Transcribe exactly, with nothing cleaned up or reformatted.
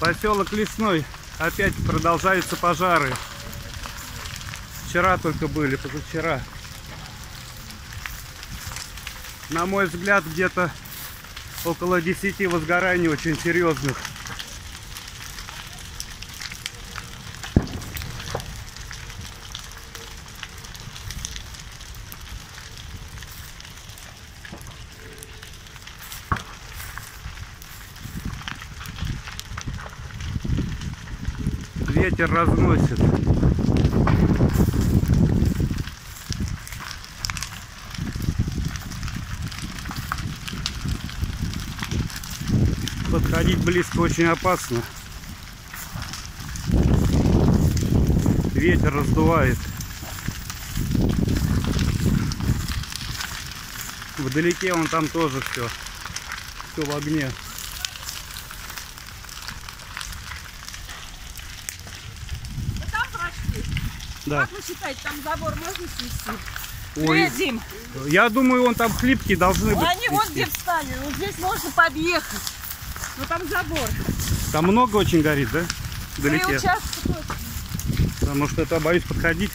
Поселок Лесной. Опять продолжаются пожары. Вчера только были, позавчера. На мой взгляд, где-то около десяти возгораний очень серьезных. Ветер разносит. Подходить близко очень опасно. Ветер раздувает. Вдалеке вон там тоже все. Все в огне. Да. Как вы считаете, там забор можно снести? Ой, Дим. Я думаю, он там хлипкие должны быть. Они вот где встали, вот здесь можно подъехать. Но там забор. Там много очень горит, да? Вдалеке. Потому что это, боюсь, подходить.